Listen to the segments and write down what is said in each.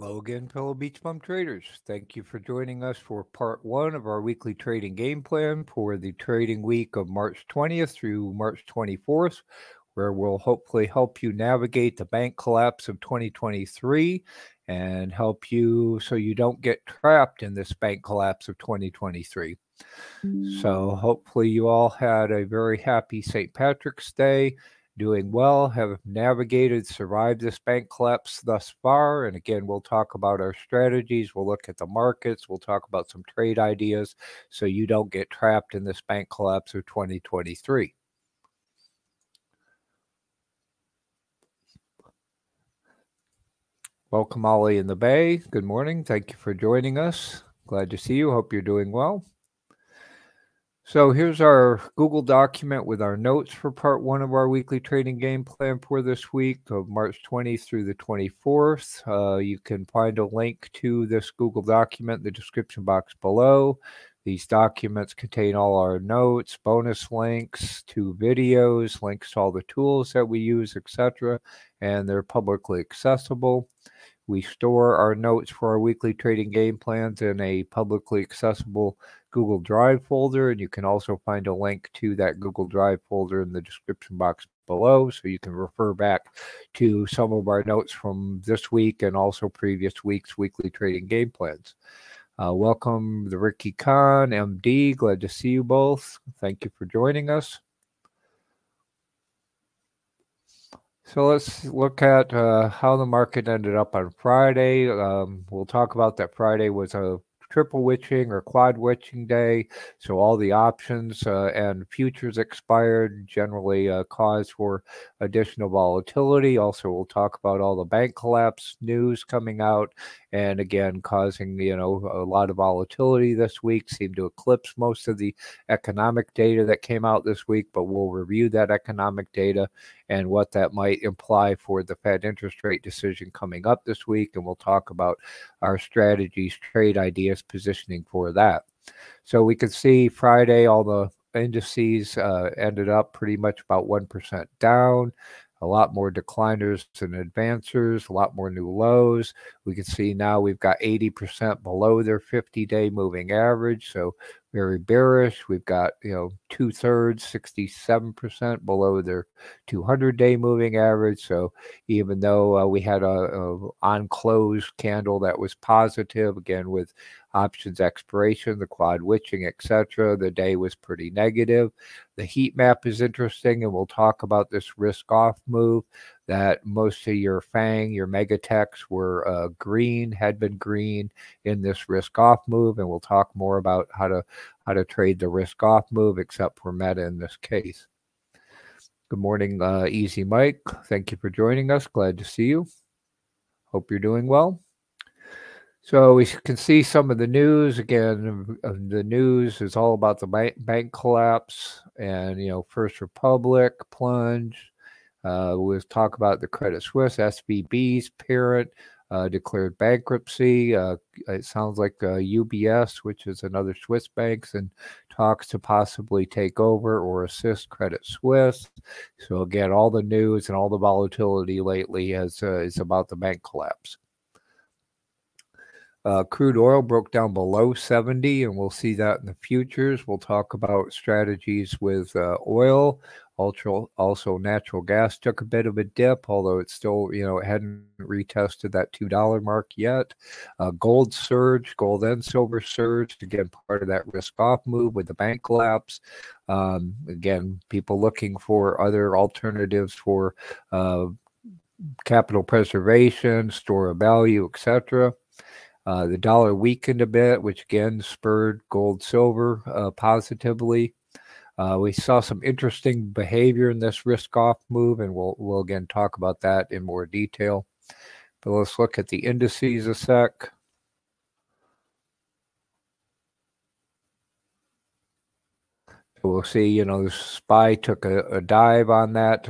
Hello again, fellow Beach Bum Traders. Thank you for joining us for part one of our weekly trading game plan for the trading week of March 20th through March 24th, where we'll hopefully help you navigate the bank collapse of 2023 and help you so you don't get trapped in this bank collapse of 2023. So hopefully you all had a very happy St. Patrick's Day. Doing well, have navigated, survived this bank collapse thus far. And again, we'll talk about our strategies. We'll look at the markets. We'll talk about some trade ideas so you don't get trapped in this bank collapse of 2023. Welcome, Ollie in the Bay. Good morning. Thank you for joining us. Glad to see you. Hope you're doing well. So here's our Google document with our notes for part one of our weekly trading game plan for this week of March 20th through the 24th. You can find a link to this Google document in the description box below. These documents contain all our notes, bonus links to videos, links to all the tools that we use, etc., and they're publicly accessible. We store our notes for our weekly trading game plans in a publicly accessible Google Drive folder, and you can also find a link to that Google Drive folder in the description box below, so you can refer back to some of our notes from this week and also previous week's weekly trading game plans. Welcome the Ricky Kahn, MD. Glad to see you both. Thank you for joining us. So let's look at how the market ended up on Friday. We'll talk about that Friday was a triple witching or quad witching day. So all the options and futures expired, generally cause for additional volatility. Also, we'll talk about all the bank collapse news coming out. And again, causing, you know, a lot of volatility this week, seemed to eclipse most of the economic data that came out this week, but we'll review that economic data and what that might imply for the Fed interest rate decision coming up this week. And we'll talk about our strategies, trade ideas, positioning for that. So we can see Friday, all the indices ended up pretty much about 1% down. A lot more decliners than advancers, a lot more new lows. We can see now we've got 80% below their 50-day moving average, so very bearish. We've got, you know, two-thirds, 67% below their 200-day moving average. So even though we had a on-close candle that was positive, again, with options expiration, the quad witching, etc., the day was pretty negative. The heat map is interesting, and we'll talk about this risk-off move that most of your FANG, your megatechs were green, had been green in this risk-off move, and we'll talk more about how to trade the risk-off move, except for Meta in this case. Good morning, Easy Mike. Thank you for joining us. Glad to see you. Hope you're doing well. So we can see some of the news. Again, the news is all about the bank collapse and, you know, First Republic plunge. We'll talk about the Credit Suisse, SVB's parent, declared bankruptcy. It sounds like UBS, which is another Swiss bank, and talks to possibly take over or assist Credit Suisse. So again, all the news and all the volatility lately is about the bank collapse. Crude oil broke down below 70, and we'll see that in the futures. We'll talk about strategies with oil. Also, natural gas took a bit of a dip, although it's still, you know, it hadn't retested that $2 mark yet. Gold surged, gold and silver surged. Again, part of that risk-off move with the bank collapse. Again, people looking for other alternatives for capital preservation, store of value, etc. The dollar weakened a bit, which again spurred gold, silver positively. We saw some interesting behavior in this risk-off move, and we'll again talk about that in more detail. But let's look at the indices a sec. So we'll see, you know, the SPY took a dive on that.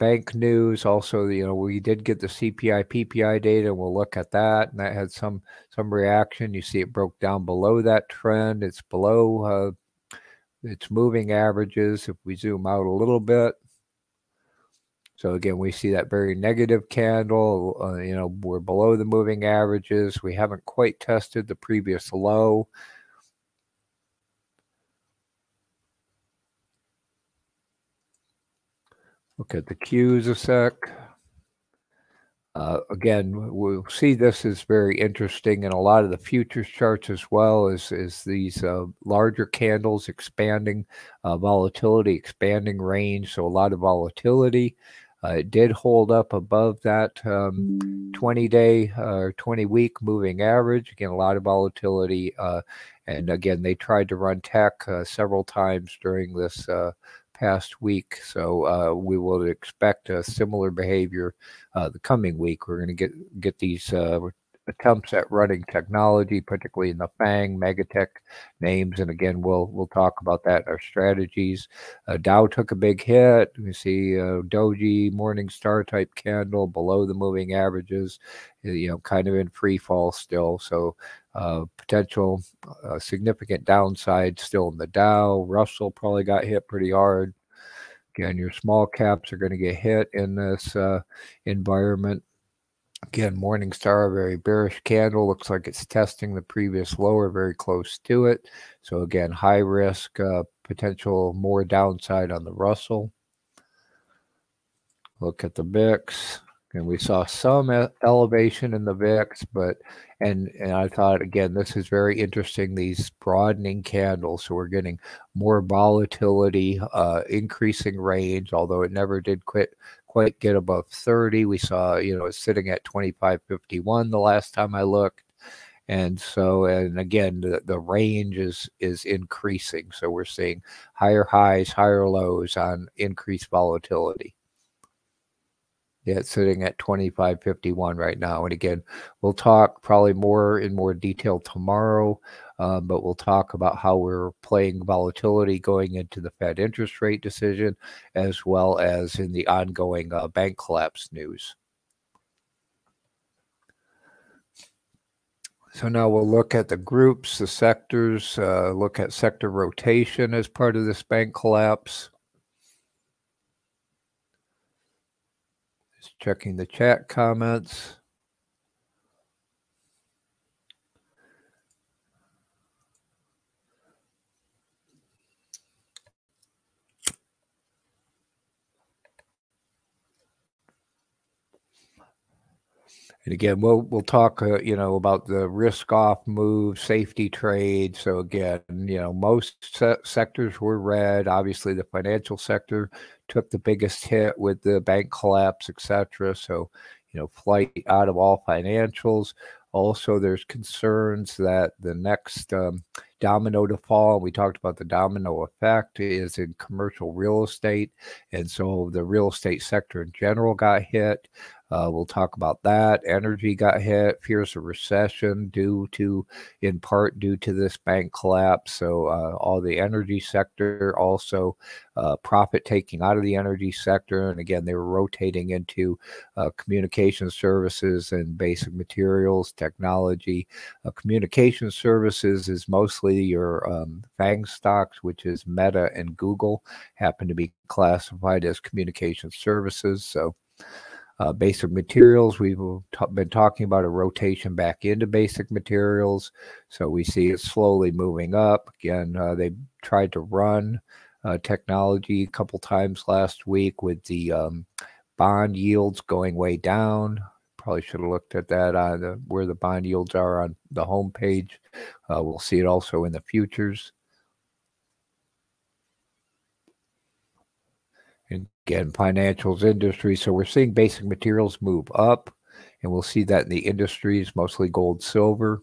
Bank news, also, you know, we did get the CPI, PPI data. We'll look at that, and that had some reaction. You see it broke down below that trend. It's below its moving averages. If we zoom out a little bit, So again, we see that very negative candle. You know, we're below the moving averages. We haven't quite tested the previous low. Look at the cues a sec. Again, we'll see this is very interesting in a lot of the futures charts as well, as these larger candles expanding volatility, expanding range, so a lot of volatility. It did hold up above that 20-day or 20-week moving average. Again, a lot of volatility. And again, they tried to run tech several times during this past week, so we will expect a similar behavior the coming week. We're going to get these attempts at running technology, particularly in the FANG megatech names, and again we'll talk about that in our strategies. Dow took a big hit. We see Doji Morningstar type candle below the moving averages, you know, kind of in free fall still. So potential significant downside still in the Dow. Russell probably got hit pretty hard. Again, your small caps are going to get hit in this environment. Again, Morningstar, a very bearish candle. Looks like it's testing the previous low or very close to it. So again, high risk, potential more downside on the Russell. Look at the VIX. And we saw some elevation in the VIX, but and I thought, again, this is very interesting, these broadening candles. So we're getting more volatility, increasing range, although it never did quite get above 30. We saw, you know, it's sitting at 25.51 the last time I looked. And so, and again, the range is increasing. So we're seeing higher highs, higher lows on increased volatility. Yeah, it's sitting at 25.51 right now. And again, we'll talk probably more in more detail tomorrow, but we'll talk about how we're playing volatility going into the Fed interest rate decision, as well as in the ongoing bank collapse news. So now we'll look at the groups, the sectors, look at sector rotation as part of this bank collapse. Checking the chat comments. And again, we'll talk, you know, about the risk-off move, safety trade. So again, you know, most sectors were red. Obviously, the financial sector took the biggest hit with the bank collapse, etc. So, you know, flight out of all financials. Also, there's concerns that the next domino to fall, we talked about the domino effect, is in commercial real estate. And so the real estate sector in general got hit. We'll talk about that. Energy got hit. Fears of recession due to, in part, due to this bank collapse. So all the energy sector, also profit taking out of the energy sector. And again, they were rotating into communication services and basic materials, technology. Communication services is mostly your FANG stocks, which is Meta and Google, happen to be classified as communication services. So basic materials, we've been talking about a rotation back into basic materials. So we see it slowly moving up. Again, they tried to run technology a couple times last week with the bond yields going way down. Probably should have looked at that on where the bond yields are on the home page. We'll see it also in the futures. Again, financials, industry. So we're seeing basic materials move up, and we'll see that in the industries, mostly gold, silver.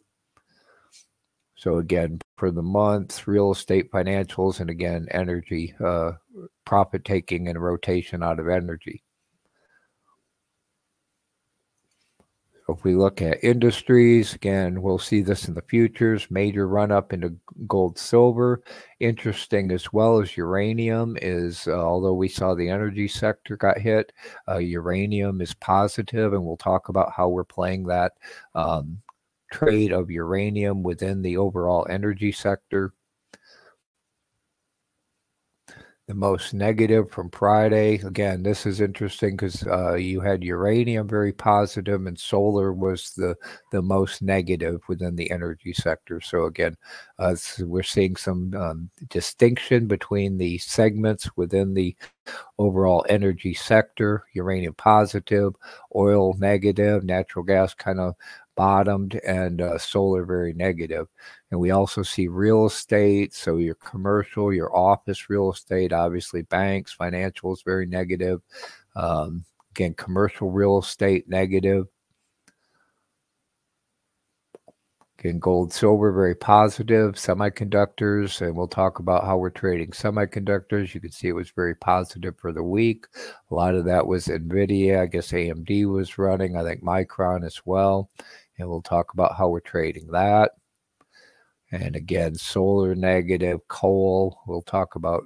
So again, for the month, real estate, financials, and again, energy, profit taking and rotation out of energy. If we look at industries, again, we'll see this in the futures, major run up into gold, silver. Interesting as well as uranium is, although we saw the energy sector got hit, uranium is positive, and we'll talk about how we're playing that trade of uranium within the overall energy sector. The most negative from Friday. Again, this is interesting because you had uranium very positive and solar was the most negative within the energy sector. So again, we're seeing some distinction between the segments within the overall energy sector. Uranium positive, oil negative, natural gas kind of bottomed, and solar very negative. And we also see real estate, so your commercial, your office real estate, obviously banks, financials very negative. Again, commercial real estate negative. Again, gold, silver very positive. Semiconductors, and we'll talk about how we're trading semiconductors. You can see it was very positive for the week. A lot of that was NVIDIA. I guess AMD was running, I think Micron as well. And we'll talk about how we're trading that. And again, solar negative, coal. We'll talk about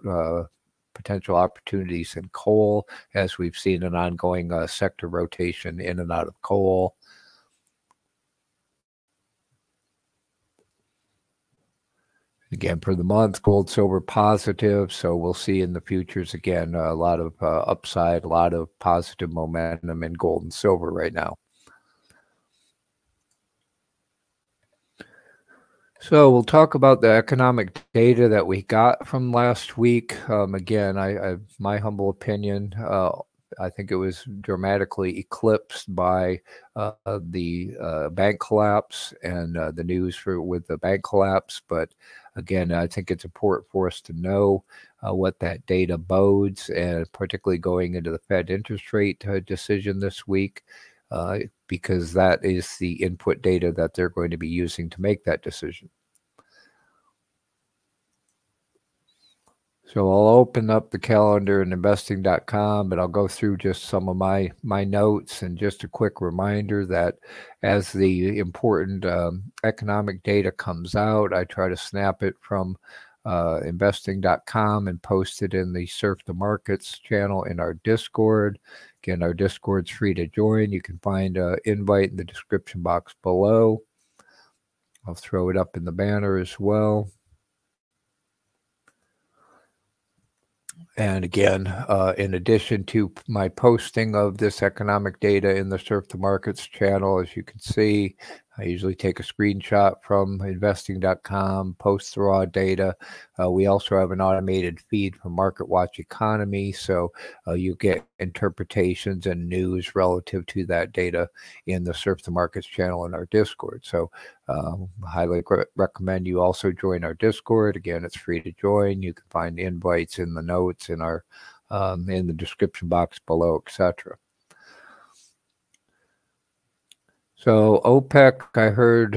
potential opportunities in coal, as we've seen an ongoing sector rotation in and out of coal. Again, for the month, gold, silver positive. So we'll see in the futures, again, a lot of upside, a lot of positive momentum in gold and silver right now. So we'll talk about the economic data that we got from last week. Again, my humble opinion, I think it was dramatically eclipsed by the bank collapse and the news with the bank collapse. But again, I think it's important for us to know what that data bodes, and particularly going into the Fed interest rate decision this week. Because that is the input data that they're going to be using to make that decision. So I'll open up the calendar in investing.com, but I'll go through just some of my notes, and just a quick reminder that as the important economic data comes out, I try to snap it from investing.com and post it in the Surf the Markets channel in our Discord. Again, our Discord's free to join. You can find an invite in the description box below. I'll throw it up in the banner as well. And again, in addition to my posting of this economic data in the Surf the Markets channel, as you can see, I usually take a screenshot from investing.com, post the raw data. We also have an automated feed from MarketWatch Economy, so you get interpretations and news relative to that data in the Surf the Markets channel in our Discord. So highly recommend you also join our Discord. Again, it's free to join. You can find invites in the notes, in our in the description box below, etc. So OPEC, I heard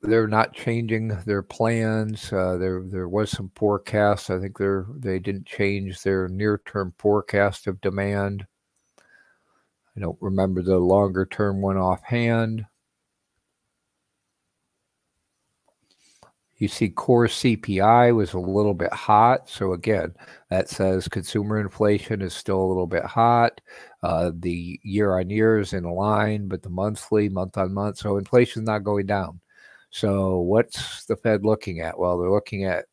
they're not changing their plans. There was some forecasts. I think they didn't change their near-term forecast of demand. I don't remember the longer-term one offhand. You see core CPI was a little bit hot. So again, that says consumer inflation is still a little bit hot. The year-on-year is in line, but the monthly, month-on-month, so inflation is not going down. So what's the Fed looking at? Well, they're looking at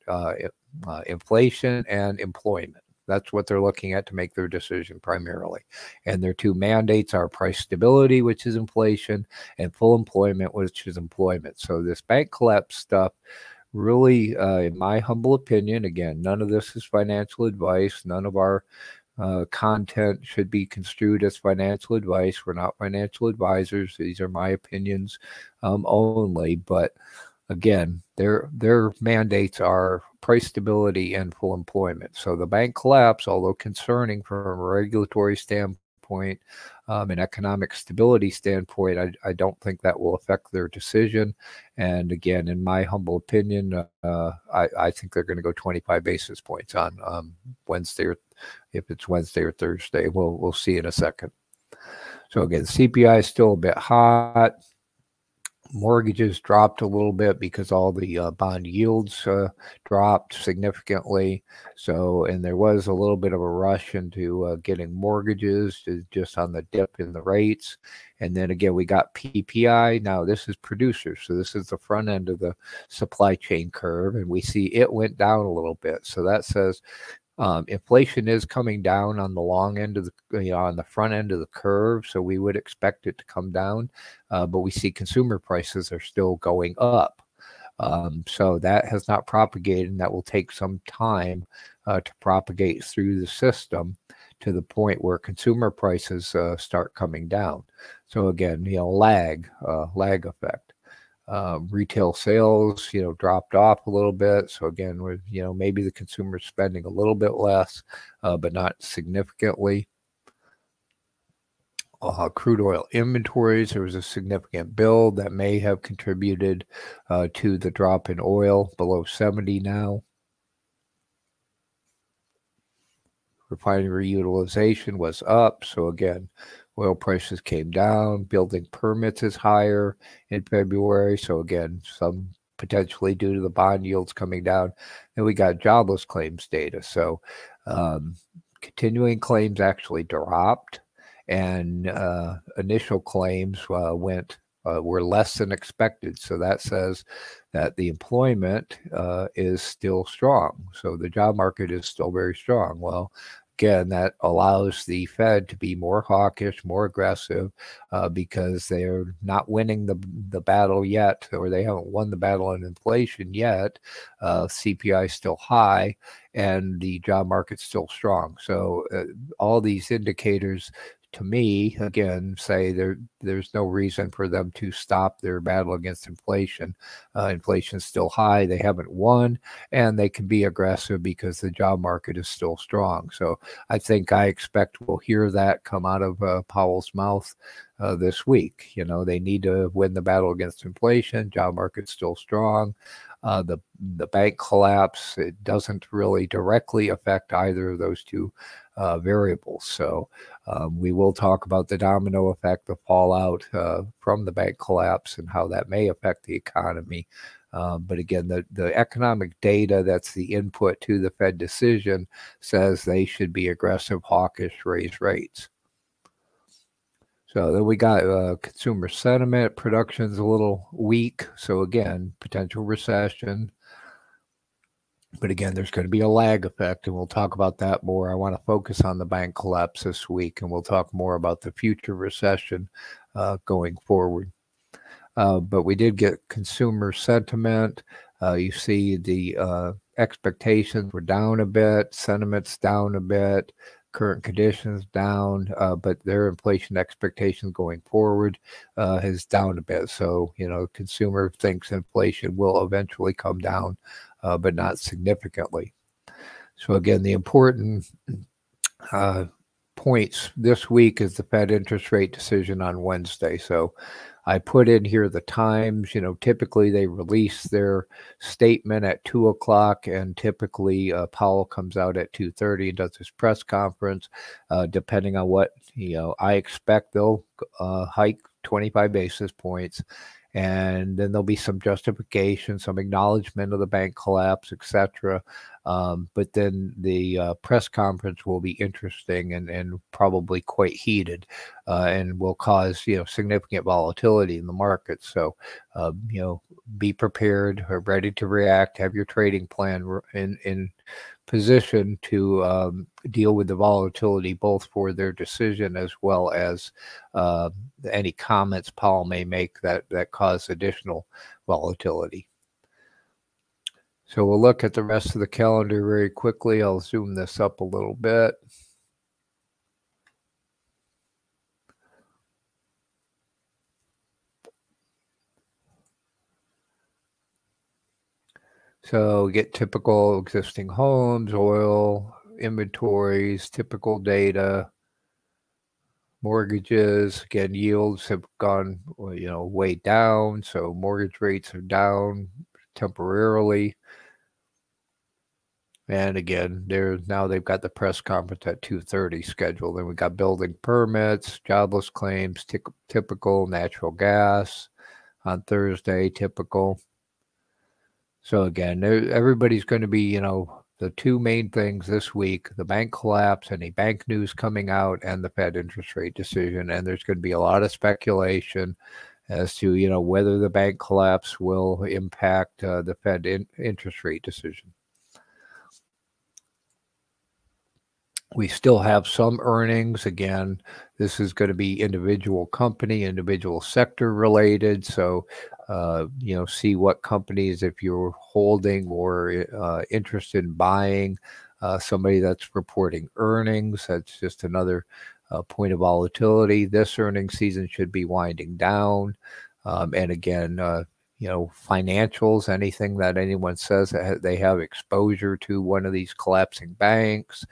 inflation and employment. That's what they're looking at to make their decision primarily. And their two mandates are price stability, which is inflation, and full employment, which is employment. So this bank collapse stuff really, in my humble opinion, again, none of this is financial advice. None of our content should be construed as financial advice. We're not financial advisors. These are my opinions only. But again, their mandates are price stability and full employment. So the bank collapse, although concerning from a regulatory standpoint, an economic stability standpoint, I don't think that will affect their decision. And again, in my humble opinion, I think they're going to go 25 basis points on Wednesday, or if it's Wednesday or Thursday. We'll see in a second. So again, CPI is still a bit hot. Mortgages dropped a little bit because all the bond yields dropped significantly. So, and there was a little bit of a rush into getting mortgages just on the dip in the rates. And then again, we got PPI. Now this is producers. So this is the front end of the supply chain curve. And we see it went down a little bit. So that says Inflation is coming down on the long end of the, on the front end of the curve, so we would expect it to come down, but we see consumer prices are still going up. So that has not propagated, and that will take some time to propagate through the system to the point where consumer prices start coming down. So again, lag effect. Retail sales, dropped off a little bit. So again, we're, maybe the consumer's spending a little bit less, but not significantly. Crude oil inventories, there was a significant build that may have contributed to the drop in oil below 70 now. Refinery utilization was up. So again, oil prices came down. Building permits is higher in February. So again, some potentially due to the bond yields coming down. And we got jobless claims data. So continuing claims actually dropped, and initial claims were less than expected. So that says that the employment is still strong. So the job market is still very strong. Well, again, that allows the Fed to be more hawkish, more aggressive, because they're not winning the battle yet, or they haven't won the battle on inflation yet. CPI is still high, and the job market's still strong. So all these indicators, to me, again, say there's no reason for them to stop their battle against inflation. Inflation's still high. They haven't won, and they can be aggressive because the job market is still strong. So I expect we'll hear that come out of Powell's mouth this week. They need to win the battle against inflation. Job market's still strong. The bank collapse, it doesn't really directly affect either of those two variables. So we will talk about the domino effect, the fallout from the bank collapse, and how that may affect the economy. But again, the economic data that's the input to the Fed decision says they should be aggressive, hawkish, raise rates. So then we got consumer sentiment. Production's a little weak. So again, potential recession. But again, there's going to be a lag effect, and we'll talk about that more. I want to focus on the bank collapse this week, and we'll talk more about the future recession going forward. But we did get consumer sentiment. You see the expectations were down a bit. Sentiment's down a bit. Current conditions down, but their inflation expectation going forward is down a bit. So, consumer thinks inflation will eventually come down, but not significantly. So again, the important points this week is the Fed interest rate decision on Wednesday. So I put in here the times. Typically they release their statement at 2 o'clock, and typically Powell comes out at 2:30 and does his press conference. Depending on what, I expect they'll hike 25 basis points. And then there'll be some justification, some acknowledgement of the bank collapse, etc. But then the press conference will be interesting and probably quite heated, and will cause significant volatility in the market. So be prepared or ready to react. Have your trading plan in position to deal with the volatility, both for their decision as well as any comments Powell may make that cause additional volatility. So we'll look at the rest of the calendar very quickly. I'll zoom this up a little bit. So get typical existing homes, oil, inventories, typical data, mortgages. Again, yields have gone, way down. So mortgage rates are down temporarily. And again, they've got the press conference at 2:30 scheduled. Then we got building permits, jobless claims, typical, natural gas on Thursday, typical. So again, everybody's going to be, the two main things this week, the bank collapse, any bank news coming out, and the Fed interest rate decision. And there's going to be a lot of speculation as to, whether the bank collapse will impact the Fed interest rate decision. We still have some earnings. Again, this is going to be individual company, individual sector related. So, you know, see what companies, if you're holding or interested in buying somebody that's reporting earnings, that's just another point of volatility. This earnings season should be winding down. And again, you know, financials, anything that anyone says that they have exposure to one of these collapsing banks,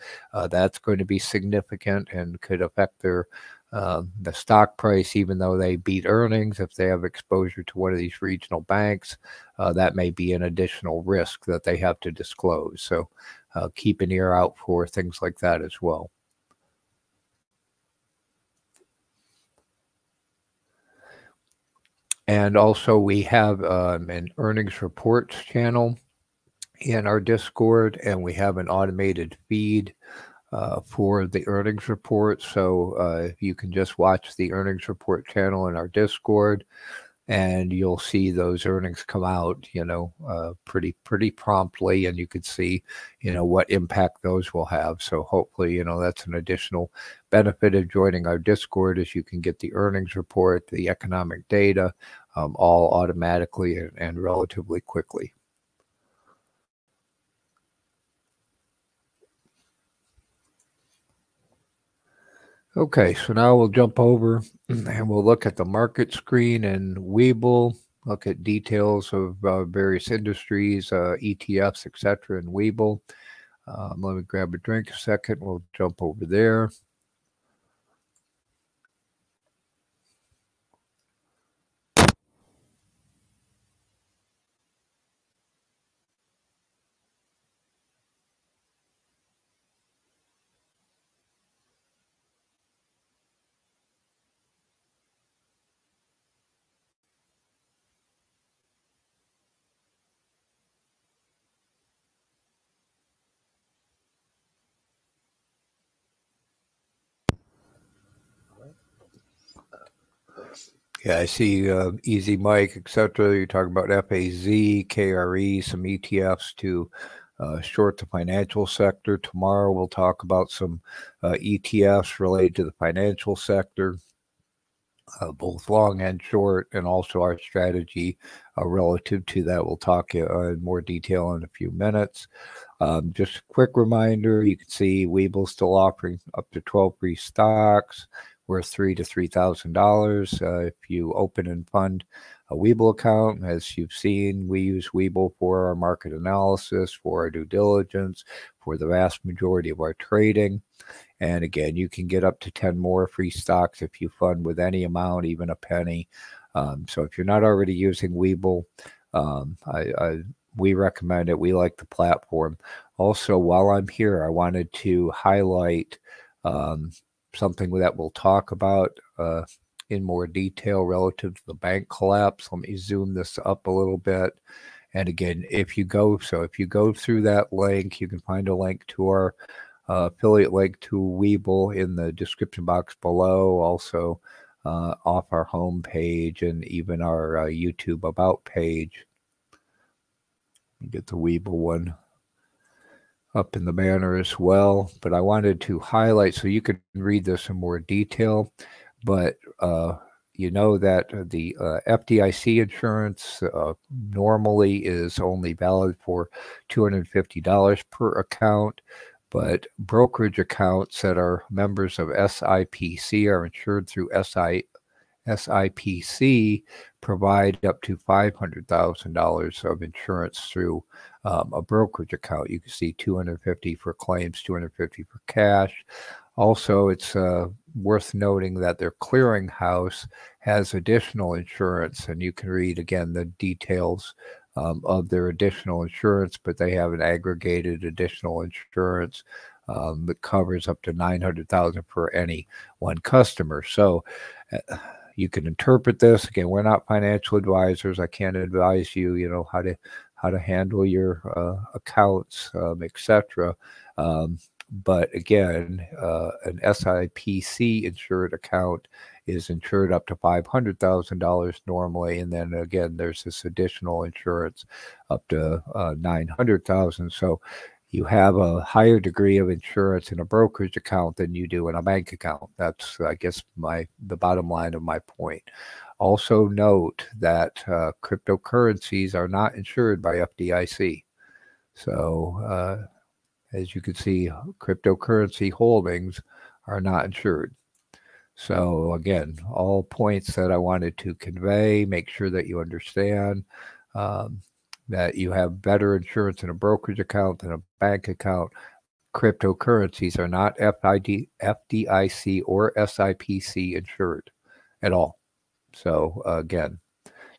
that's going to be significant and could affect their the stock price, even though they beat earnings. If they have exposure to one of these regional banks, that may be an additional risk that they have to disclose. So keep an ear out for things like that as well. And also we have an earnings reports channel in our Discord, and we have an automated feed for the earnings report. So you can just watch the earnings report channel in our Discord, and you'll see those earnings come out, you know, pretty promptly, and you can see, you know, what impact those will have. So hopefully, you know, that's an additional benefit of joining our Discord, is you can get the earnings report, the economic data, all automatically and relatively quickly. Okay, so now we'll jump over and we'll look at the market screen and Webull, look at details of various industries, ETFs, etc. in Webull. Let me grab a drink a second. We'll jump over there. Yeah, I see Easy Mike, etc. You're talking about FAZ, KRE, some ETFs to short the financial sector. Tomorrow we'll talk about some ETFs related to the financial sector, both long and short, and also our strategy relative to that. We'll talk in more detail in a few minutes. Just a quick reminder, you can see Webull's still offering up to 12 free stocks. Worth $3,000 to $3,000. If you open and fund a Webull account, as you've seen, we use Webull for our market analysis, for our due diligence, for the vast majority of our trading. And again, you can get up to 10 more free stocks if you fund with any amount, even a penny. So if you're not already using Webull, we recommend it. We like the platform. Also, while I'm here, I wanted to highlight something that we'll talk about in more detail relative to the bank collapse. Let me zoom this up a little bit. And again, if you go through that link, you can find a link to our affiliate link to Webull in the description box below, also off our home page and even our YouTube about page. Get the Webull one up in the banner as well, but I wanted to highlight so you could read this in more detail. But you know that the FDIC insurance normally is only valid for $250 per account, but brokerage accounts that are members of SIPC are insured through SIPC provide up to $500,000 of insurance through a brokerage account. You can see $250 for claims, $250 for cash. Also, it's worth noting that their clearinghouse has additional insurance, and you can read again the details of their additional insurance, but they have an aggregated additional insurance that covers up to $900,000 for any one customer. So you can interpret this. Again, we're not financial advisors. I can't advise you, you know, how to handle your accounts, etc. But again, an SIPC insured account is insured up to $500,000 normally, and then again, there's this additional insurance up to $900,000. So you have a higher degree of insurance in a brokerage account than you do in a bank account. That's, I guess, the bottom line of my point. Also note that cryptocurrencies are not insured by FDIC. So as you can see, cryptocurrency holdings are not insured. So again, all points that I wanted to convey, make sure that you understand that you have better insurance in a brokerage account than a bank account. Cryptocurrencies are not FDIC or SIPC insured at all. So again,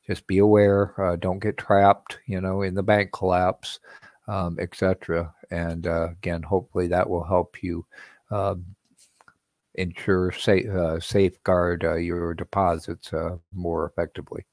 just be aware, don't get trapped, you know, in the bank collapse, etc. And again, hopefully that will help you ensure, safeguard your deposits more effectively.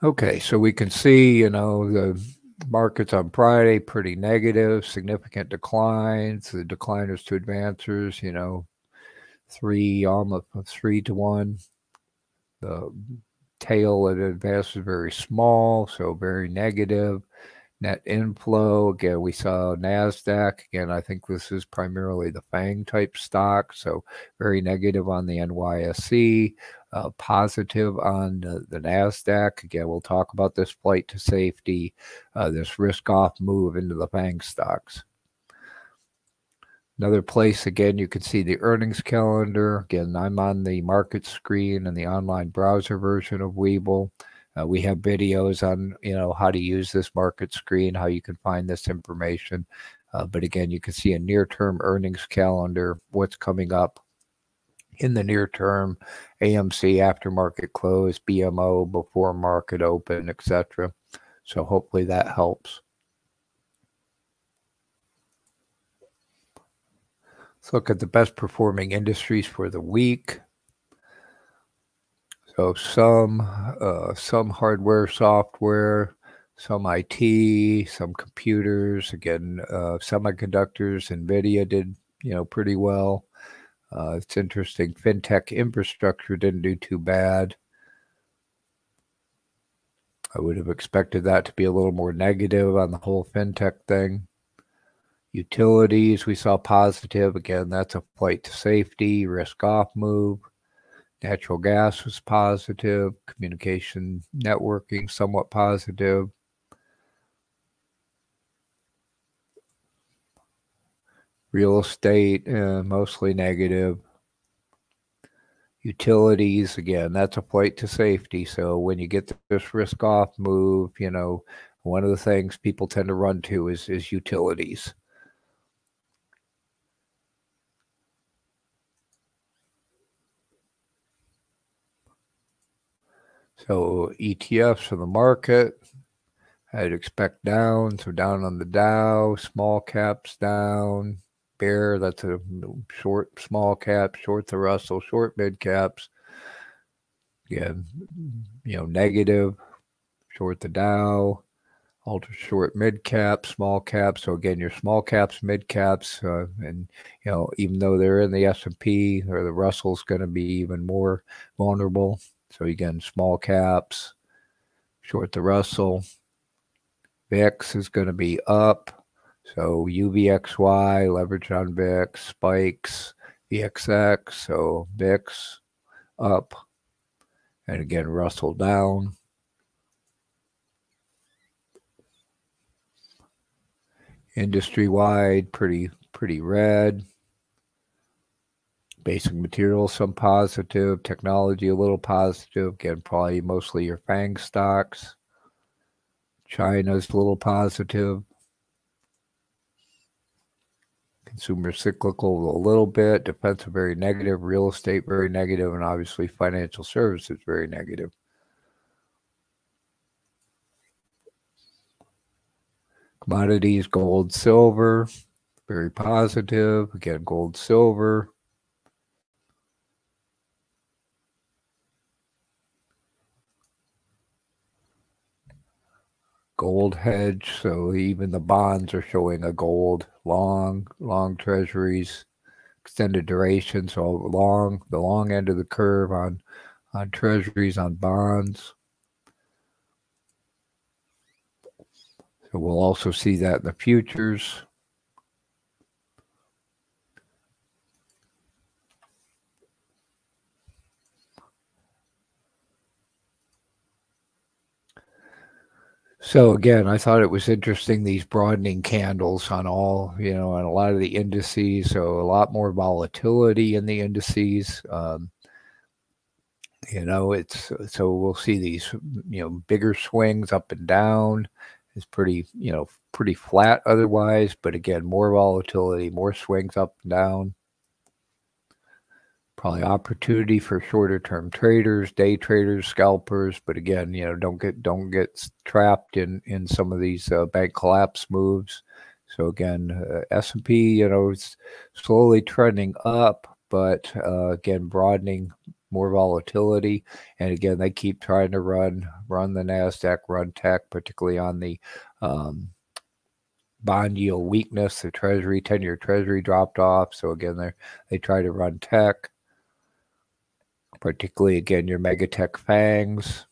Okay, so we can see, you know, the markets on Friday, pretty negative, significant declines, the decliners to advancers, you know, almost 3 to 1. The tail at advance is very small, so very negative. Net inflow, again, we saw Nasdaq. Again, I think this is primarily the FANG type stock, so very negative on the NYSE, positive on the Nasdaq. Again, we'll talk about this flight to safety, this risk off move into the FANG stocks. Another place, again, you can see the earnings calendar. Again, I'm on the market screen and the online browser version of Webull. We have videos on, you know, how to use this market screen, how you can find this information. But again, you can see a near-term earnings calendar, what's coming up in the near term, AMC after market close, BMO before market open, etc. So hopefully that helps. Let's look at the best performing industries for the week. So some hardware, software, some IT, some computers, again, semiconductors, NVIDIA did, you know, pretty well. It's interesting. Fintech infrastructure didn't do too bad. I would have expected that to be a little more negative on the whole fintech thing. Utilities, we saw positive. Again, that's a flight to safety, risk off move. Natural gas was positive. Communication networking, somewhat positive. Real estate, mostly negative. Utilities, again, that's a flight to safety. So when you get this risk off move, you know, one of the things people tend to run to is utilities. So ETFs for the market, I'd expect down. So down on the Dow, small caps down. Bear, that's a short small cap, short the Russell, short mid caps. Again, you know, negative, short the Dow, ultra short mid caps, small caps. So again, your small caps, mid caps, and you know, even though they're in the S&P or the Russell's going to be even more vulnerable. So again, small caps, short the Russell. VIX is going to be up. So UVXY, leverage on VIX, spikes, VXX. So VIX up. And again, Russell down. Industry-wide, pretty red. Basic materials, some positive. Technology, a little positive. Again, probably mostly your FANG stocks. China's a little positive. Consumer cyclical, a little bit. Defensive, very negative. Real estate, very negative. And obviously, financial services, very negative. Commodities, gold, silver, very positive. Again, gold, silver. gold hedge, so even the bonds are showing a gold long treasuries, extended duration, so long, the long end of the curve on treasuries, on bonds. So we'll also see that in the futures. So again, I thought it was interesting, these broadening candles on all, you know, on a lot of the indices. So a lot more volatility in the indices. You know, it's, so we'll see these, you know, bigger swings up and down. It's pretty, you know, pretty flat otherwise, but again, more volatility, more swings up and down. Probably opportunity for shorter term traders, day traders, scalpers, but again, you know, don't get trapped in some of these bank collapse moves. So again, S&P, you know, it's slowly trending up, but again, broadening, more volatility, and again, they keep trying to run the Nasdaq, run tech, particularly on the bond yield weakness. The treasury, 10-year treasury dropped off, so again, they try to run tech. Particularly, again, your megatech FANGs.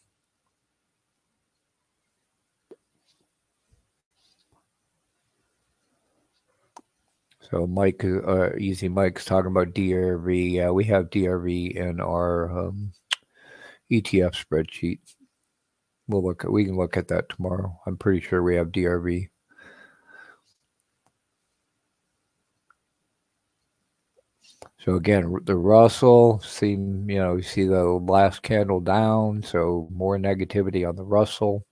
So Mike, Easy Mike's talking about DRV. Yeah, we have DRV in our ETF spreadsheet. We'll look at, we can look at that tomorrow. I'm pretty sure we have DRV. So again, the Russell seemed, you know, you see the last candle down, so more negativity on the Russell.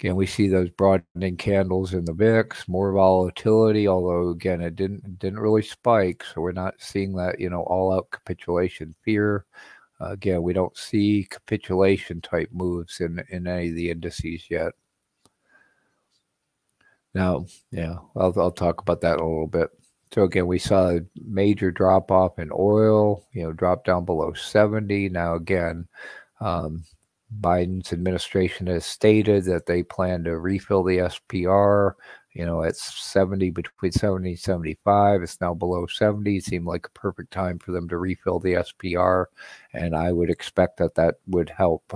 Again, we see those broadening candles in the VIX, more volatility, although again, it didn't really spike, so we're not seeing that, you know, all-out capitulation fear. Again, we don't see capitulation type moves in any of the indices yet. Now, yeah, I'll talk about that in a little bit. So again, we saw a major drop-off in oil, you know, drop down below 70. Now again, Biden's administration has stated that they plan to refill the SPR, you know, at 70, between 70 and 75. It's now below 70. It seemed like a perfect time for them to refill the SPR, and I would expect that that would help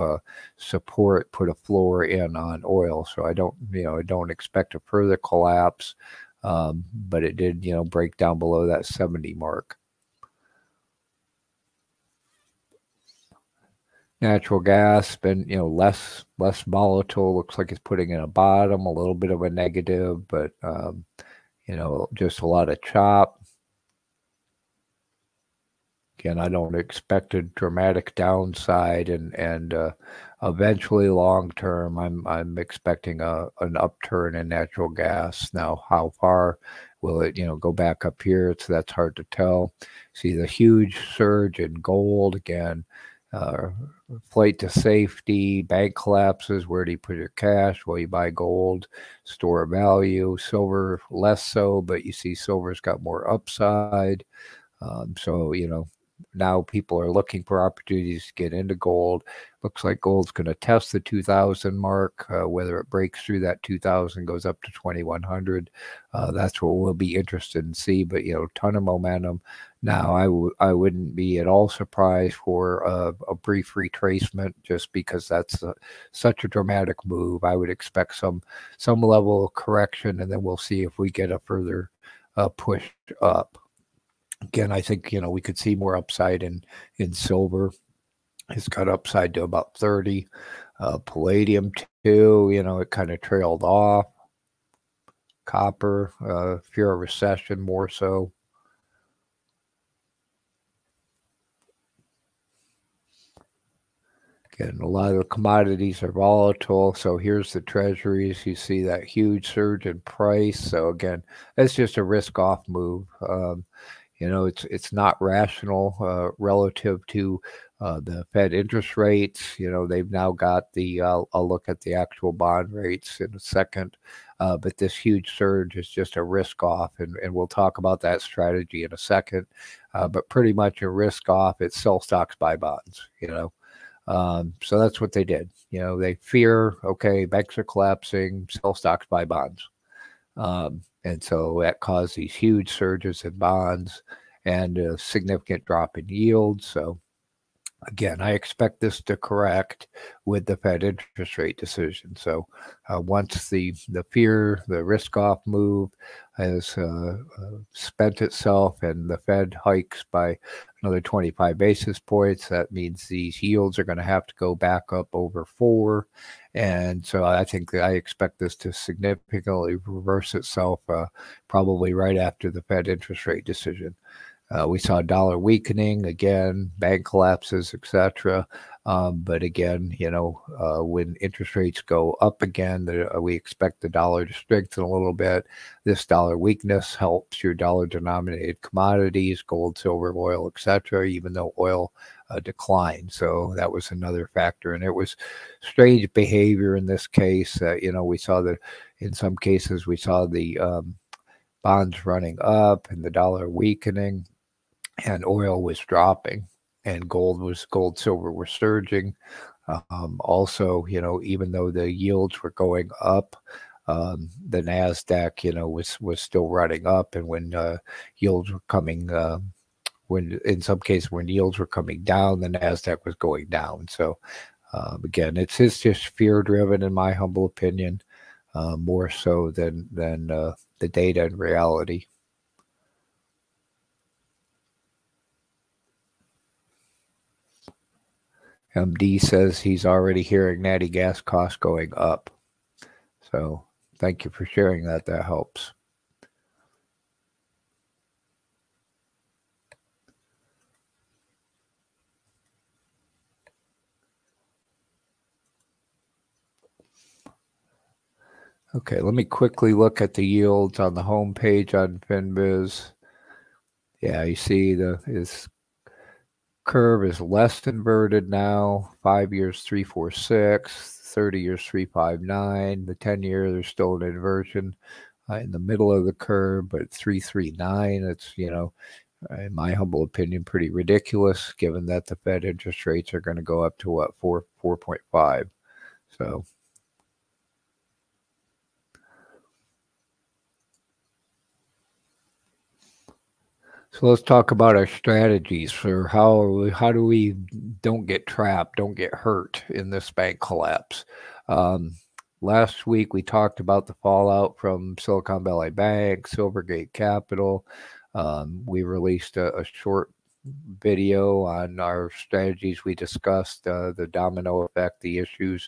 support, put a floor in on oil. So I don't, you know, I don't expect a further collapse. But it did, you know, break down below that 70 mark. Natural gas been, you know, less volatile. Looks like it's putting in a bottom, a little bit of a negative, but you know, just a lot of chop. Again, I don't expect a dramatic downside, and eventually long term, I'm expecting an upturn in natural gas. Now, how far will it, you know, go back up here? So that's hard to tell. See the huge surge in gold again. Flight to safety, bank collapses. Where do you put your cash? Well, you buy gold, store value. Silver less so, but you see silver's got more upside. So you know, now people are looking for opportunities to get into gold. Looks like gold's going to test the 2,000 mark. Whether it breaks through that 2,000, goes up to 2,100, that's what we'll be interested in see. But you know, ton of momentum. Now, I wouldn't be at all surprised for a brief retracement, just because that's such a dramatic move. I would expect some level of correction, and then we'll see if we get a further push up. Again, I think, you know, we could see more upside in silver. It's got upside to about 30. Palladium, too, you know, it kind of trailed off. Copper, fear of recession more so. Again, a lot of the commodities are volatile. So here's the treasuries. You see that huge surge in price. So, again, that's just a risk-off move. You know, it's not rational relative to the Fed interest rates. You know, they've now got the, I'll look at the actual bond rates in a second, but this huge surge is just a risk off, and we'll talk about that strategy in a second, but pretty much a risk off. It's sell stocks, buy bonds, you know. So that's what they did. You know, they fear, okay, banks are collapsing, sell stocks, buy bonds. And so that caused these huge surges in bonds and a significant drop in yield. So again, I expect this to correct with the Fed interest rate decision. So once the fear, the risk off move has spent itself and the Fed hikes by another 25 basis points, that means these yields are going to have to go back up over 4. And so I think that I expect this to significantly reverse itself probably right after the Fed interest rate decision. We saw dollar weakening again, bank collapses, etc. But again, you know, when interest rates go up again, we expect the dollar to strengthen a little bit. This dollar weakness helps your dollar-denominated commodities, gold, silver, oil, etc. Even though oil declined, so that was another factor. And it was strange behavior in this case. You know, we saw that in some cases we saw the bonds running up and the dollar weakening. And oil was dropping, and gold, silver were surging. Also, you know, even though the yields were going up, the Nasdaq, you know, was still running up. And when yields were coming, in some cases when yields were coming down, the Nasdaq was going down. So again, it's just fear driven, in my humble opinion, more so than the data and reality. MD says he's already hearing natty gas costs going up. So thank you for sharing that. That helps. Okay, let me quickly look at the yields on the home page on FinBiz. Yeah, you see this curve is less inverted now. 5 years, 3.46, 30 years, 3.59. The 10-year, there's still an inversion in the middle of the curve, but 3.39. It's, you know, in my humble opinion, pretty ridiculous, given that the Fed interest rates are going to go up to what, 4.5. So. So let's talk about our strategies for how do we don't get trapped, don't get hurt in this bank collapse. Last week, we talked about the fallout from Silicon Valley Bank, Silvergate Capital. We released a short video on our strategies. We discussed the domino effect, the issues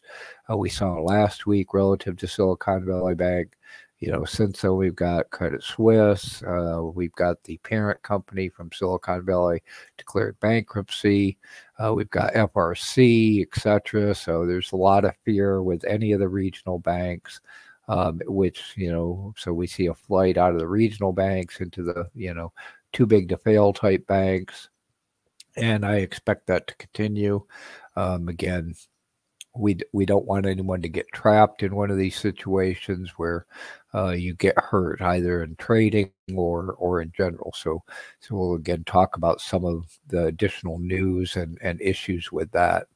we saw last week relative to Silicon Valley Bank. You know, since then, we've got Credit Suisse, we've got the parent company from Silicon Valley declared bankruptcy, we've got FRC, etc. So there's a lot of fear with any of the regional banks, which, you know, so we see a flight out of the regional banks into the, you know, too big to fail type banks. And I expect that to continue. Again, we don't want anyone to get trapped in one of these situations where you get hurt either in trading or in general. So we'll again talk about some of the additional news and issues with that.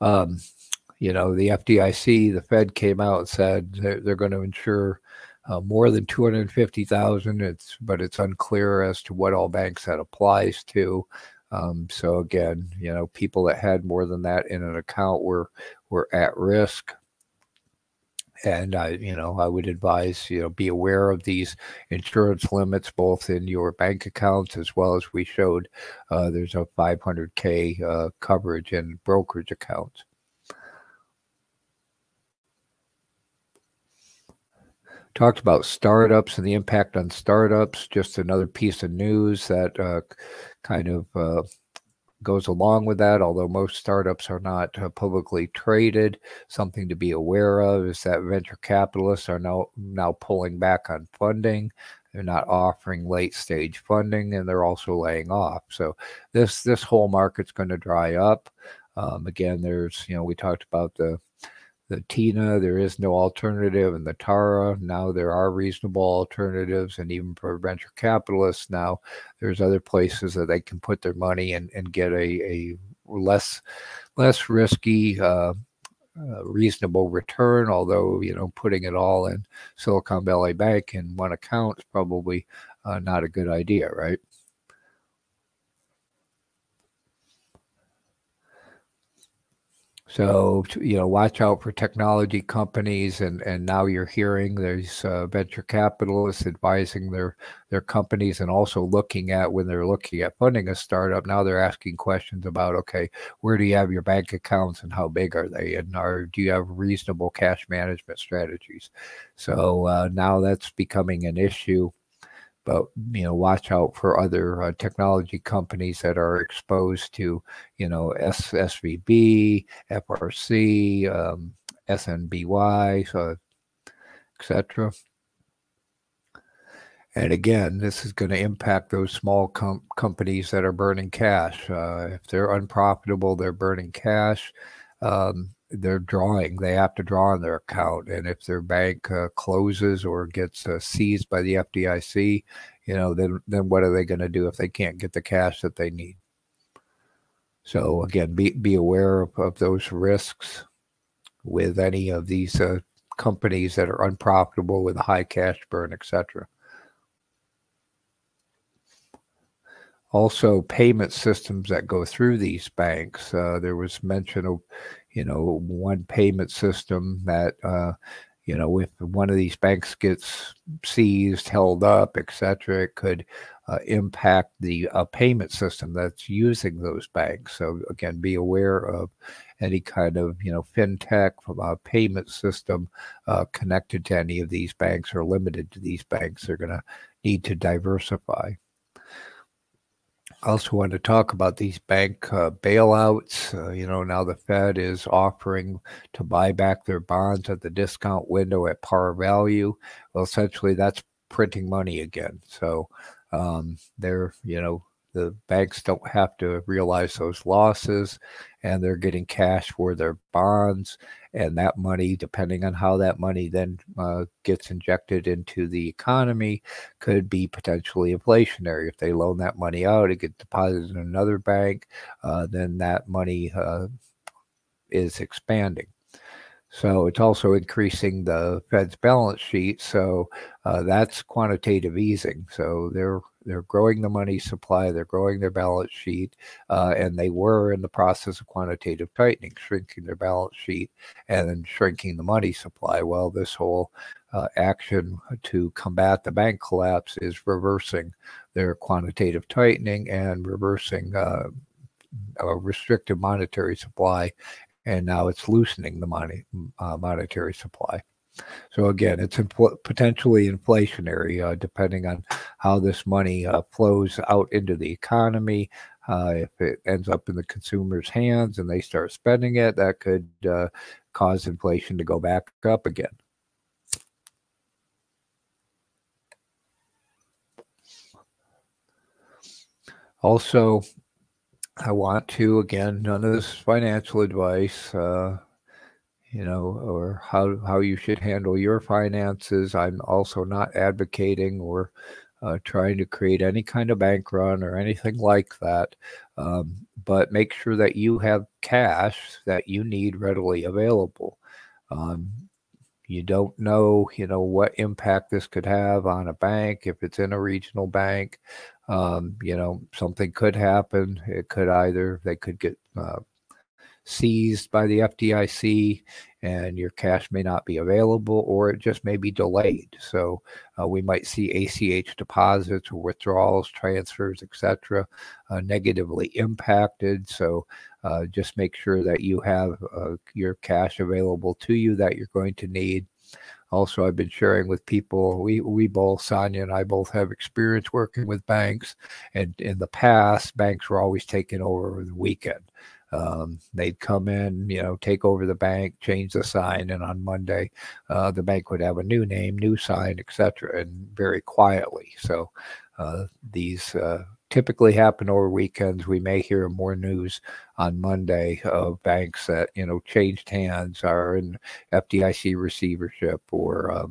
You know, the FDIC, the Fed came out and said they're going to insure more than 250,000. But it's unclear as to what all banks that applies to. So again, you know, people that had more than that in an account were at risk. And I would advise, you know, be aware of these insurance limits, both in your bank accounts, as well as we showed, there's a $500K coverage in brokerage accounts. Talked about startups and the impact on startups. Just another piece of news that kind of goes along with that. Although most startups are not publicly traded, something to be aware of is that venture capitalists are now pulling back on funding. They're not offering late stage funding, and they're also laying off. So this whole market's going to dry up. Again, there's, you know, we talked about the TINA, there is no alternative, and the TARA, now there are reasonable alternatives, and even for venture capitalists now, there's other places that they can put their money and get a less risky, reasonable return, although, you know, putting it all in Silicon Valley Bank in one account is probably not a good idea, right? So, you know, watch out for technology companies, and now you're hearing there's venture capitalists advising their companies, and also looking at, when they're looking at funding a startup, now they're asking questions about, okay, where do you have your bank accounts and how big are they, and do you have reasonable cash management strategies? So now that's becoming an issue. But, you know, watch out for other technology companies that are exposed to, you know, SVB, FRC, SNBY, etc. And again, this is going to impact those small companies that are burning cash. If they're unprofitable, they're burning cash. They're drawing, they have to draw on their account. And if their bank closes or gets seized by the FDIC, you know, then what are they going to do if they can't get the cash that they need? So again, be aware of those risks with any of these companies that are unprofitable with a high cash burn, etc. Also, payment systems that go through these banks. There was mention of, you know, one payment system that, you know, if one of these banks gets seized, held up, etc., it could impact the payment system that's using those banks. So again, be aware of any kind of, you know, fintech payment system connected to any of these banks or limited to these banks. They're going to need to diversify. I also want to talk about these bank bailouts. You know, now the Fed is offering to buy back their bonds at the discount window at par value. Well, essentially, that's printing money again. So they're, you know, the banks don't have to realize those losses, and they're getting cash for their bonds. And that money, depending on how that money then gets injected into the economy, could be potentially inflationary. If they loan that money out, it gets deposited in another bank, then that money is expanding. So it's also increasing the Fed's balance sheet. So that's quantitative easing. So they're growing the money supply, they're growing their balance sheet, and they were in the process of quantitative tightening, shrinking their balance sheet and then shrinking the money supply. Well, this whole action to combat the bank collapse is reversing their quantitative tightening and reversing a restrictive monetary supply, and now it's loosening the monetary supply. So again, it's potentially inflationary, depending on how this money flows out into the economy. If it ends up in the consumer's hands and they start spending it, that could cause inflation to go back up again. Also, I want to, again, none of this financial advice, you know, or how you should handle your finances. I'm also not advocating or trying to create any kind of bank run or anything like that. But make sure that you have cash that you need readily available. You don't know, you know, what impact this could have on a bank. If it's in a regional bank, you know, something could happen. It could either, they could get seized by the FDIC and your cash may not be available, or it just may be delayed. So we might see ACH deposits or withdrawals, transfers, etc., negatively impacted. So just make sure that you have your cash available to you that you're going to need. Also, I've been sharing with people, we both, Sonia and I both, have experience working with banks, and in the past, banks were always taken over the weekend. They'd come in, you know, take over the bank, change the sign, and on Monday, the bank would have a new name, new sign, etc., and very quietly. So these typically happen over weekends. We may hear more news on Monday of banks that, you know, changed hands, are in FDIC receivership, or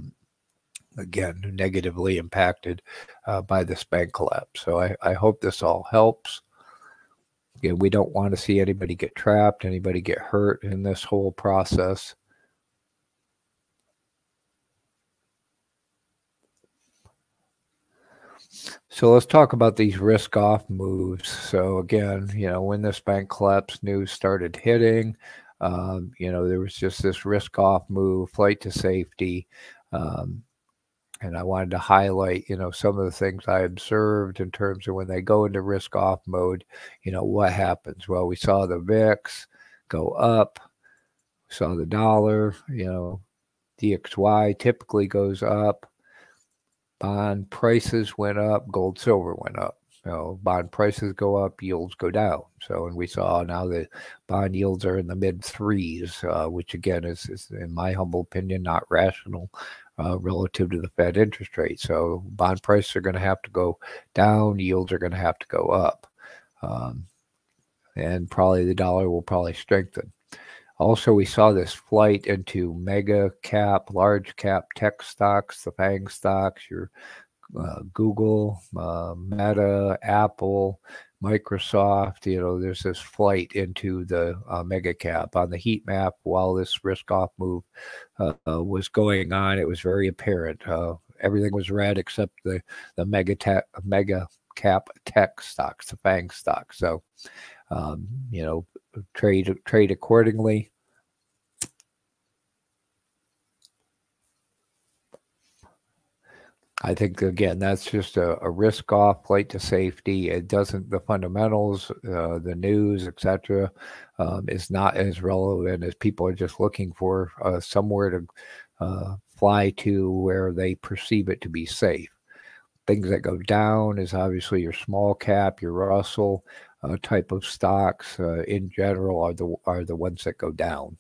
again, negatively impacted by this bank collapse. So I hope this all helps. Yeah, we don't want to see anybody get trapped, anybody get hurt in this whole process. So let's talk about these risk-off moves. So again, you know, when this bank collapse news started hitting, you know, there was just this risk-off move, flight to safety. And I wanted to highlight, you know, some of the things I observed in terms of when they go into risk-off mode, you know, what happens? Well, we saw the VIX go up, saw the dollar, you know, DXY typically goes up. Bond prices went up, gold, silver went up. You know, bond prices go up, yields go down. So, and we saw now that bond yields are in the mid-3s, which again is, in my humble opinion, not rational relative to the Fed interest rate. So bond prices are going to have to go down, yields are going to have to go up. And probably the dollar will probably strengthen. Also, we saw this flight into mega cap, large cap tech stocks, the FANG stocks, your Google, Meta, Apple, Microsoft. You know, there's this flight into the mega cap. On the heat map, while this risk off move was going on, it was very apparent. Everything was red except the mega cap tech stocks, the FANG stocks. So, you know, trade accordingly. I think, again, that's just a risk-off flight to safety. It doesn't, the fundamentals, the news, etc., is not as relevant as people are just looking for somewhere to fly to where they perceive it to be safe. Things that go down is obviously your small cap, your Russell type of stocks in general are the ones that go down.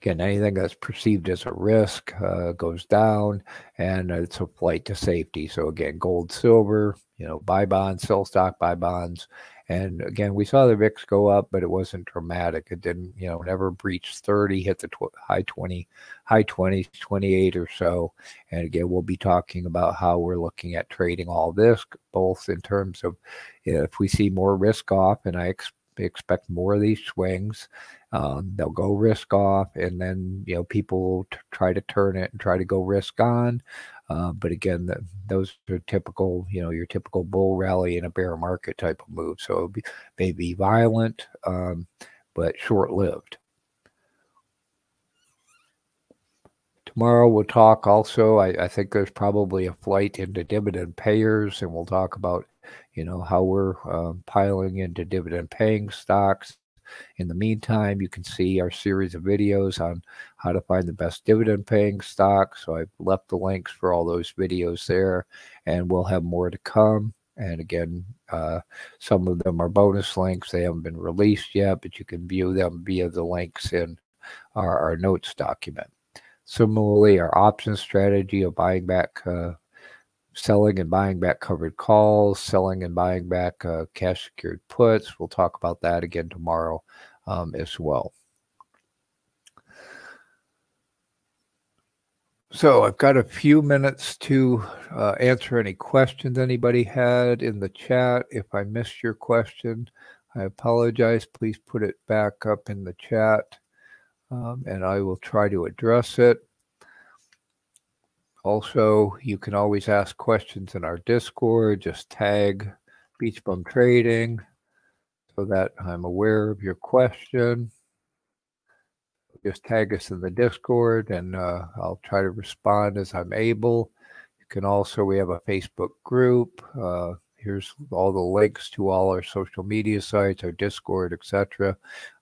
Again, anything that's perceived as a risk goes down, and it's a flight to safety. So again, gold, silver, you know, buy bonds, sell stock, buy bonds. And again, we saw the VIX go up, but it wasn't dramatic. It didn't, you know, never breached 30, hit the high 20s, 28 or so. And again, we'll be talking about how we're looking at trading all this, both in terms of, you know, if we see more risk off, and I expect more of these swings, they'll go risk off, and then, you know, people try to turn it and try to go risk on. But again, those are typical, you know, your typical bull rally in a bear market type of move. So it'll be, may be violent, but short-lived. Tomorrow we'll talk also, I think there's probably a flight into dividend payers, and we'll talk about, you know, how we're piling into dividend paying stocks. In the meantime, you can see our series of videos on how to find the best dividend paying stocks. So I've left the links for all those videos there, and we'll have more to come. And again, some of them are bonus links. They haven't been released yet, but you can view them via the links in our notes document. Similarly, our options strategy of buying back selling and buying back covered calls, selling and buying back cash secured puts. We'll talk about that again tomorrow as well. So I've got a few minutes to answer any questions anybody had in the chat. If I missed your question, I apologize. Please put it back up in the chat, and I will try to address it. Also, you can always ask questions in our Discord. Just tag Beach Bum Trading so that I'm aware of your question. Just tag us in the Discord, and I'll try to respond as I'm able. You can also, we have a Facebook group. Here's all the links to all our social media sites, our Discord, etc.,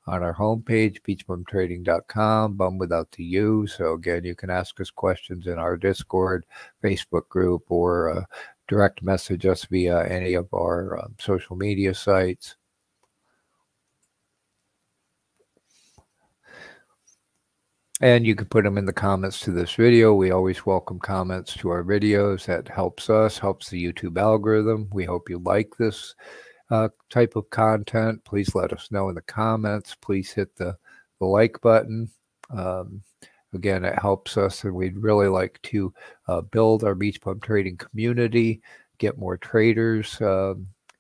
on our homepage, beachbumtrading.com, bum without the U. So again, you can ask us questions in our Discord, Facebook group, or direct message us via any of our social media sites. And you can put them in the comments to this video. We always welcome comments to our videos. That helps us, helps the YouTube algorithm. We hope you like this type of content. Please let us know in the comments. Please hit the like button. Again, it helps us, and we'd really like to build our Beach Bum Trading community, get more traders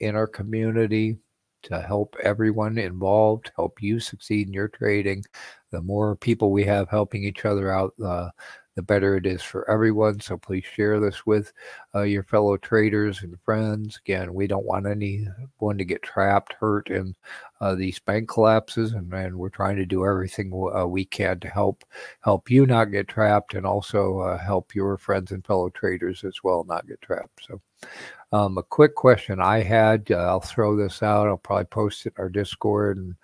in our community to help everyone involved, help you succeed in your trading. The more people we have helping each other out, the better it is for everyone. So please share this with your fellow traders and friends. Again, we don't want anyone to get trapped, hurt in these bank collapses, and we're trying to do everything we can to help you not get trapped, and also help your friends and fellow traders as well not get trapped. So a quick question I had, I'll throw this out, I'll probably post it in our Discord and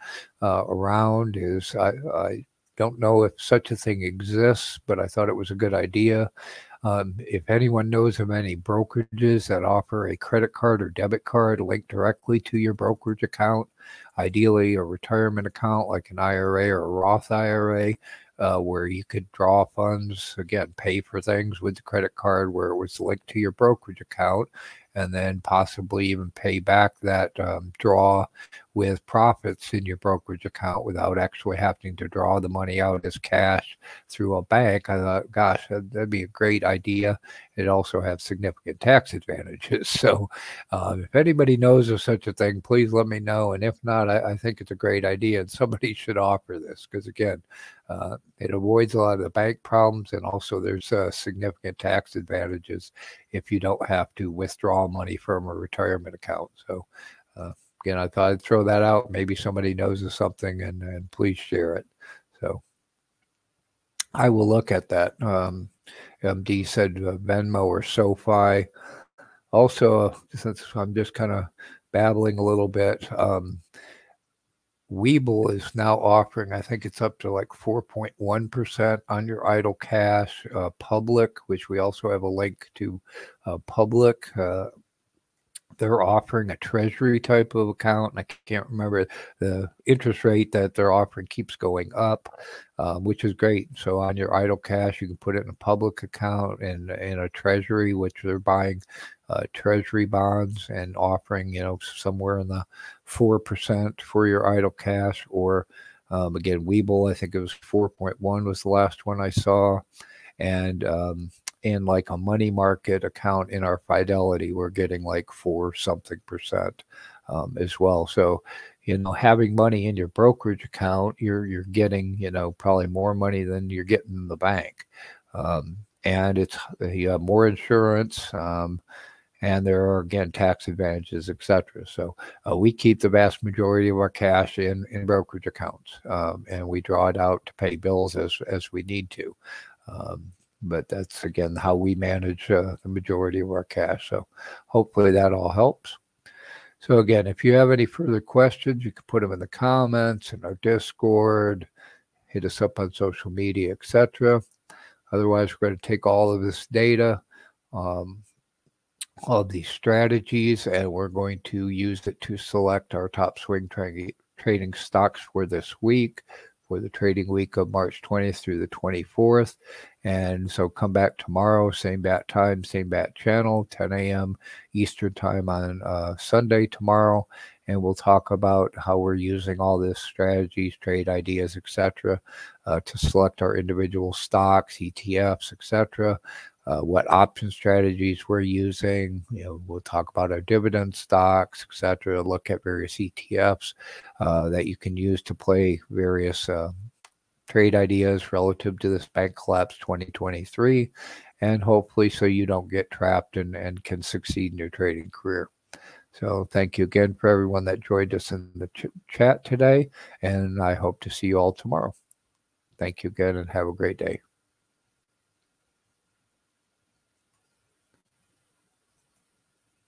around, is I don't know if such a thing exists, but I thought it was a good idea. If anyone knows of any brokerages that offer a credit card or debit card linked directly to your brokerage account, ideally a retirement account like an IRA or a Roth IRA, where you could draw funds, again, pay for things with the credit card where it was linked to your brokerage account, and then possibly even pay back that draw with profits in your brokerage account without actually having to draw the money out as cash through a bank. I thought, gosh, that'd be a great idea. It also has significant tax advantages. So if anybody knows of such a thing, please let me know. And if not, I think it's a great idea, and somebody should offer this, because again, it avoids a lot of the bank problems, and also there's significant tax advantages if you don't have to withdraw money from a retirement account. So again, I thought I'd throw that out. Maybe somebody knows of something, and please share it. So I will look at that. MD said Venmo or SoFi. Also, since I'm just kind of babbling a little bit, Webull is now offering, I think it's up to like 4.1% on your idle cash. Public, which we also have a link to, Public, they're offering a treasury type of account, and I can't remember, the interest rate that they're offering keeps going up, which is great. So on your idle cash, you can put it in a public account and in a treasury, which they're buying treasury bonds and offering, you know, somewhere in the 4% for your idle cash. Or again, Webull, I think it was 4.1 was the last one I saw. And in like a money market account in our Fidelity, we're getting like 4-something% as well. So, you know, having money in your brokerage account, you're getting, you know, probably more money than you're getting in the bank. And it's, you have more insurance, and there are, again, tax advantages, et cetera. So we keep the vast majority of our cash in brokerage accounts, and we draw it out to pay bills as we need to. But that's, again, how we manage the majority of our cash. So hopefully that all helps. So again, if you have any further questions, you can put them in the comments, in our Discord, hit us up on social media, etc. Otherwise, we're going to take all of this data, all of these strategies, and we're going to use it to select our top swing trading stocks for this week, for the trading week of March 20th through the 24th. And so come back tomorrow, same bat time, same bat channel, 10 a.m. Eastern time on Sunday tomorrow. And we'll talk about how we're using all this strategies, trade ideas, etc., to select our individual stocks, ETFs, etc., what option strategies we're using. You know, we'll talk about our dividend stocks, etc. Look at various ETFs that you can use to play various trade ideas relative to this bank collapse 2023, and hopefully so you don't get trapped and can succeed in your trading career. So thank you again for everyone that joined us in the chat today, and I hope to see you all tomorrow. Thank you again, and have a great day.